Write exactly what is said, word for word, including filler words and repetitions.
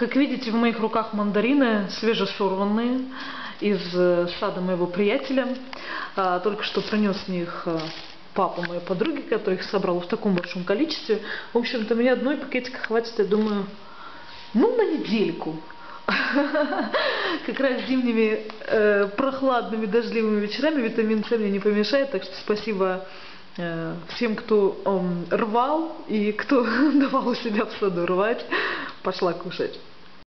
Как видите, в моих руках мандарины, свежесорванные, из сада моего приятеля. Только что принес мне их папа моей подруги, который их собрал в таком большом количестве. В общем-то, мне одной пакетика хватит, я думаю, ну, на недельку. Как раз зимними э, прохладными дождливыми вечерами витамин С мне не помешает, так что спасибо э, всем, кто э, рвал и кто давал у себя в саду рвать. Пошла кушать.